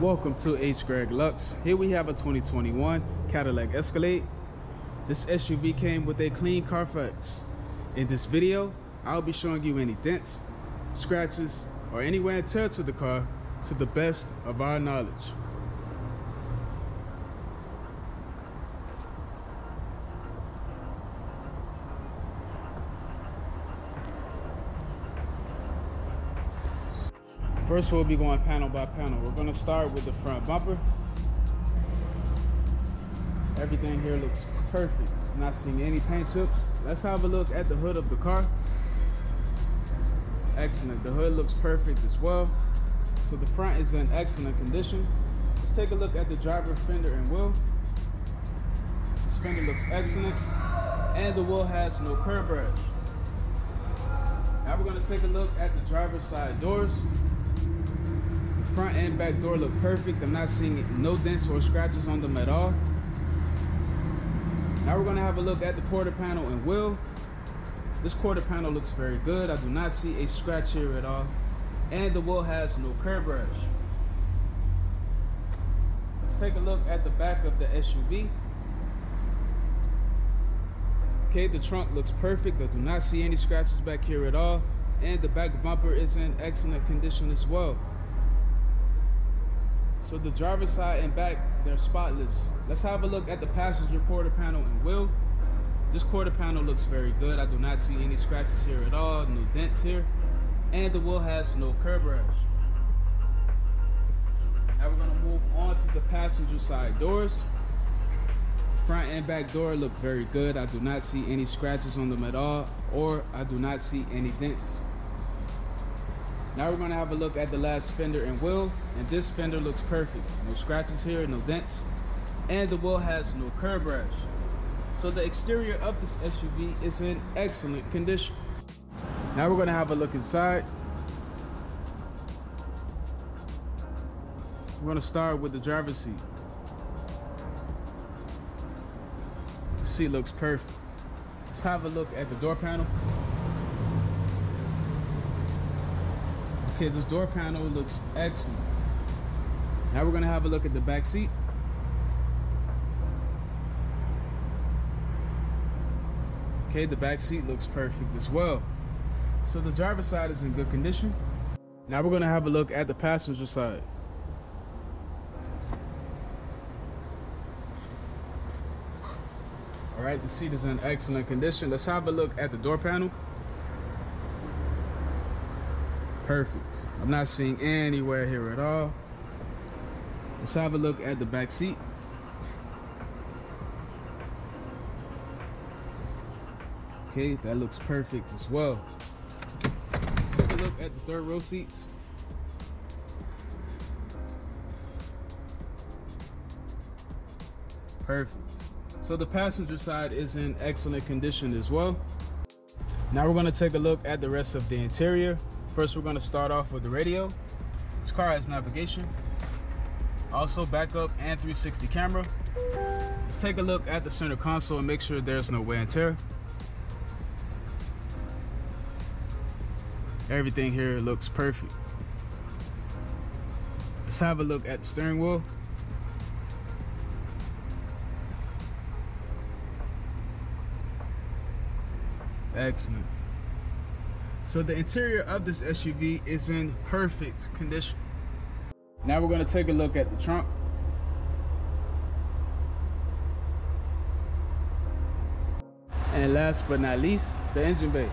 Welcome to H. Greg Lux. Here we have a 2021 Cadillac Escalade. This SUV came with a clean Carfax. In this video, I'll be showing you any dents, scratches, or any wear and tear to the car to the best of our knowledge. First, we'll be going panel by panel. We're going to start with the front bumper. Everything here looks perfect. Not seeing any paint chips. Let's have a look at the hood of the car. Excellent. The hood looks perfect as well. So the front is in excellent condition. Let's take a look at the driver, fender, and wheel. This fender looks excellent. And the wheel has no curb rash. Now we're going to take a look at the driver's side doors. Front and back door look perfect. I'm not seeing no dents or scratches on them at all. Now we're going to have a look at the quarter panel and wheel. This quarter panel looks very good. I do not see a scratch here at all. And the wheel has no curb rash. Let's take a look at the back of the SUV. Okay, the trunk looks perfect. I do not see any scratches back here at all. And the back bumper is in excellent condition as well. So the driver's side and back, they're spotless. Let's have a look at the passenger quarter panel and wheel. This quarter panel looks very good. I do not see any scratches here at all, no dents here. And the wheel has no curb rash. Now we're gonna move on to the passenger side doors. Front and back door look very good. I do not see any scratches on them at all, or I do not see any dents. Now we're gonna have a look at the last fender and wheel, and this fender looks perfect. No scratches here, no dents, and the wheel has no curb rash. So the exterior of this SUV is in excellent condition. Now we're gonna have a look inside. We're gonna start with the driver's seat. The seat looks perfect. Let's have a look at the door panel. Okay, this door panel looks excellent. Now we're gonna have a look at the back seat. Okay, the back seat looks perfect as well. So the driver's side is in good condition. Now we're gonna have a look at the passenger side. All right, the seat is in excellent condition. Let's have a look at the door panel. Perfect. I'm not seeing anywhere here at all. Let's have a look at the back seat. Okay, that looks perfect as well. Let's take a look at the third row seats. Perfect. So the passenger side is in excellent condition as well. Now we're going to take a look at the rest of the interior. First, we're going to start off with the radio. This car has navigation, also backup and 360 camera. Let's take a look at the center console and make sure there's no wear and tear. Everything here looks perfect. Let's have a look at the steering wheel. Excellent. So the interior of this SUV is in perfect condition. Now we're going to take a look at the trunk. And last but not least, the engine bay.